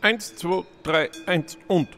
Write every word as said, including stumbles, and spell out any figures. eins, zwei, drei, eins und...